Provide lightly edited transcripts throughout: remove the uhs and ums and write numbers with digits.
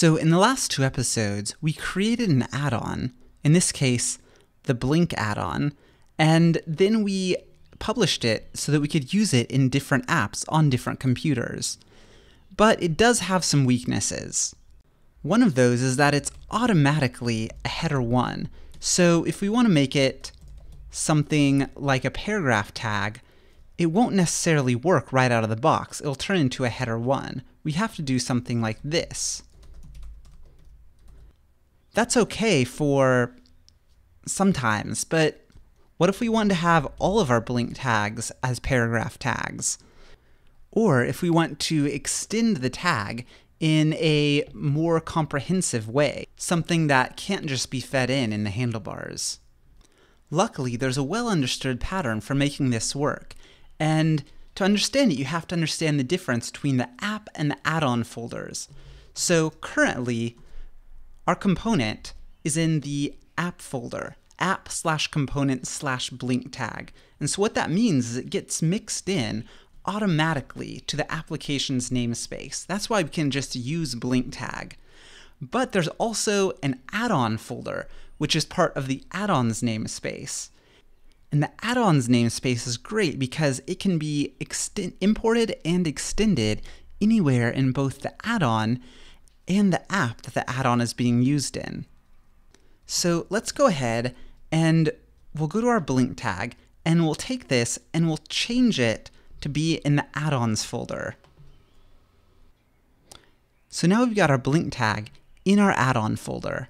So in the last two episodes, we created an add-on, in this case, the Blink add-on, and then we published it so that we could use it in different apps on different computers. But it does have some weaknesses. One of those is that it's automatically a header one. So if we want to make it something like a paragraph tag, it won't necessarily work right out of the box. It'll turn into a header one. We have to do something like this. That's okay for sometimes, but what if we wanted to have all of our blink tags as paragraph tags? Or if we want to extend the tag in a more comprehensive way, something that can't just be fed in the handlebars. Luckily, there's a well-understood pattern for making this work, and to understand it, you have to understand the difference between the app and the add-on folders. So currently, our component is in the app folder, app/component/blink tag. And so what that means is it gets mixed in automatically to the application's namespace. That's why we can just use BlinkTag. But there's also an add-on folder, which is part of the add-ons namespace. And the add-ons namespace is great because it can be imported and extended anywhere in both the add-on and the app that the add-on is being used in. So let's go ahead and we'll go to our BlinkTag and we'll take this and we'll change it to be in the add-ons folder. So now we've got our blink tag in our add-on folder,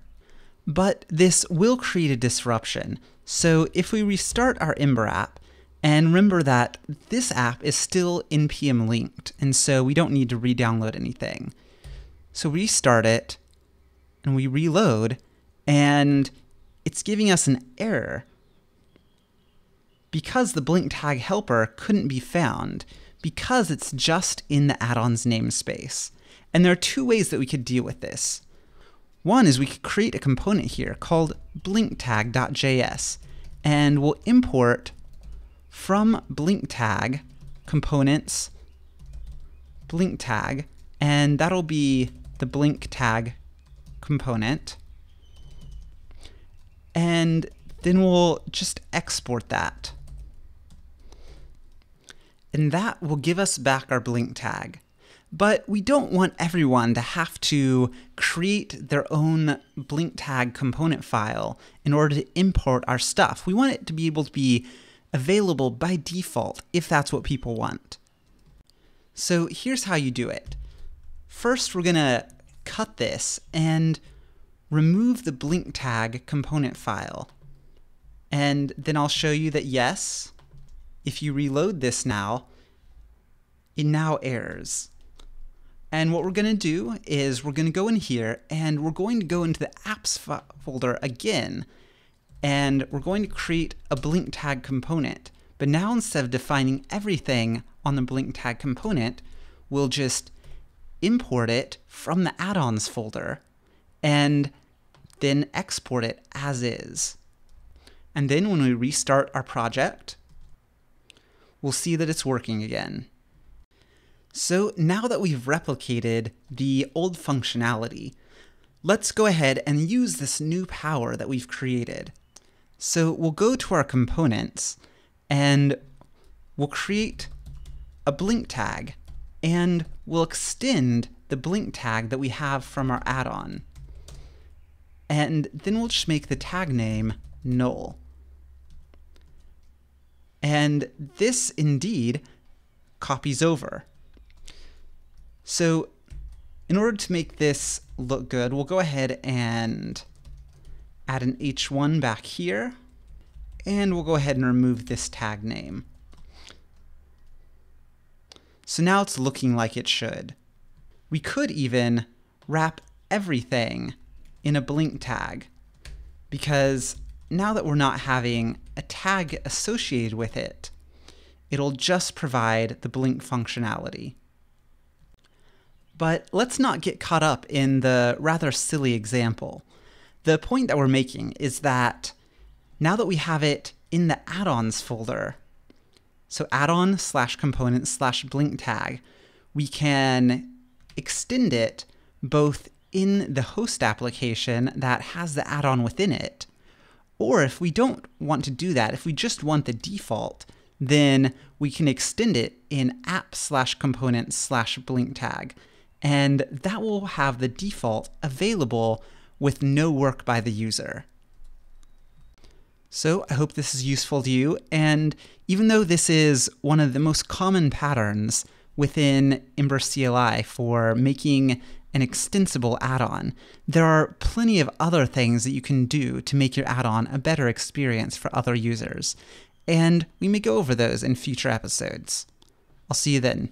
but this will create a disruption. So if we restart our Ember app, and remember that this app is still npm linked, and so we don't need to re-download anything. So we restart it, and we reload, and it's giving us an error because the blink tag helper couldn't be found, because it's just in the add-ons namespace. And there are two ways that we could deal with this. One is we could create a component here called blinktag.js, and we'll import from blinktag components blinktag, and that'll be the blinktag component. And then we'll just export that. And that will give us back our blink tag. But we don't want everyone to have to create their own blink tag component file in order to import our stuff. We want it to be able to be available by default if that's what people want. So here's how you do it. First, we're gonna cut this and remove the blink tag component file. And then I'll show you that yes, if you reload this now, it now errors. And what we're going to do is we're going to go in here and we're going to go into the apps folder again. And we're going to create a blink tag component. But now instead of defining everything on the blink tag component, we'll just import it from the add-ons folder and then export it as is. And then when we restart our project, we'll see that it's working again. So now that we've replicated the old functionality, let's go ahead and use this new power that we've created. So we'll go to our components and we'll create a blink tag and we'll extend the blink tag that we have from our add-on. And then we'll just make the tag name null. And this indeed copies over. So in order to make this look good, we'll go ahead and add an h1 back here, and we'll go ahead and remove this tag name. So now it's looking like it should. We could even wrap everything in a blink tag, because now that we're not having a tag associated with it, it'll just provide the blink functionality. But let's not get caught up in the rather silly example. The point that we're making is that now that we have it in the add-ons folder, so add-on/component/blink tag, we can extend it both in the host application that has the add-on within it. Or if we don't want to do that, if we just want the default, then we can extend it in app/components/BlinkTag. And that will have the default available with no work by the user. So I hope this is useful to you. And even though this is one of the most common patterns within Ember CLI for making an extensible add-on, there are plenty of other things that you can do to make your add-on a better experience for other users. And we may go over those in future episodes. I'll see you then.